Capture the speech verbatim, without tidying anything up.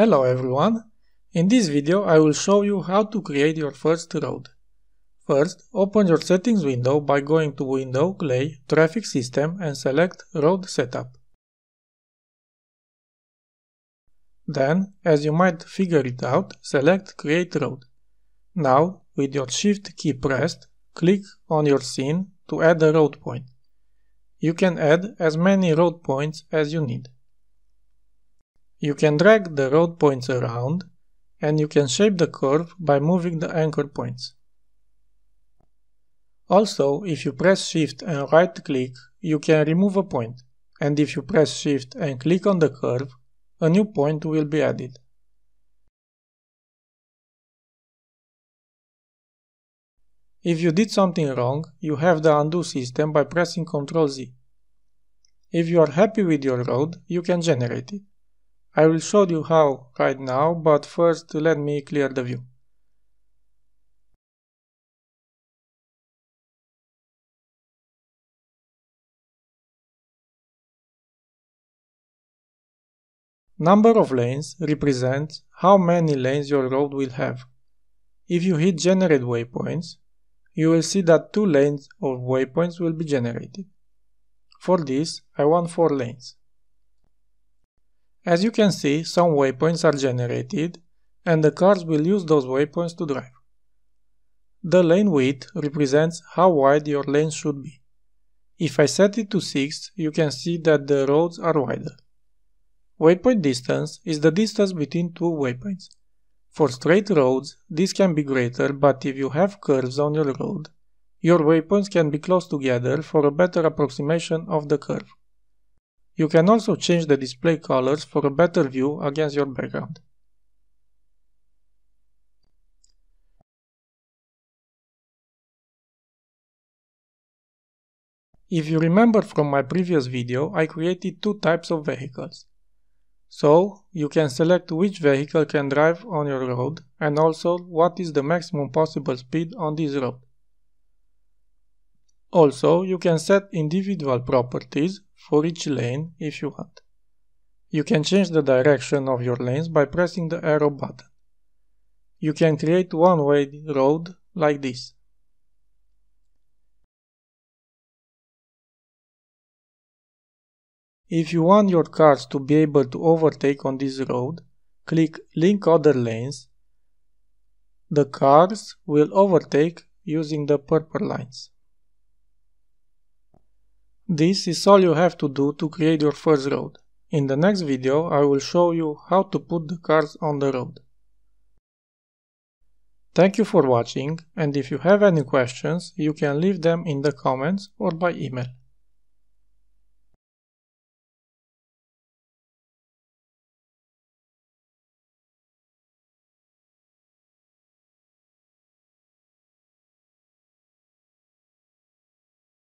Hello everyone! In this video I will show you how to create your first road. First, open your settings window by going to Window, Clay, Traffic System and select Road Setup. Then, as you might figure it out, select Create Road. Now, with your Shift key pressed, click on your scene to add a road point. You can add as many road points as you need. You can drag the road points around, and you can shape the curve by moving the anchor points. Also, if you press Shift and right-click, you can remove a point, and if you press Shift and click on the curve, a new point will be added. If you did something wrong, you have the undo system by pressing Ctrl Z. If you are happy with your road, you can generate it. I will show you how right now, but first let me clear the view. Number of lanes represents how many lanes your road will have. If you hit Generate Waypoints, you will see that two lanes of waypoints will be generated. For this, I want four lanes. As you can see, some waypoints are generated, and the cars will use those waypoints to drive. The lane width represents how wide your lane should be. If I set it to six, you can see that the roads are wider. Waypoint distance is the distance between two waypoints. For straight roads, this can be greater, but if you have curves on your road, your waypoints can be close together for a better approximation of the curve. You can also change the display colors for a better view against your background. If you remember from my previous video, I created two types of vehicles. So, you can select which vehicle can drive on your road and also what is the maximum possible speed on this road. Also, you can set individual properties for each lane if you want. You can change the direction of your lanes by pressing the arrow button. You can create one-way road like this. If you want your cars to be able to overtake on this road, click Link Other Lanes. The cars will overtake using the purple lines. This is all you have to do to create your first road. In the next video, I will show you how to put the cars on the road. Thank you for watching, and if you have any questions, you can leave them in the comments or by email.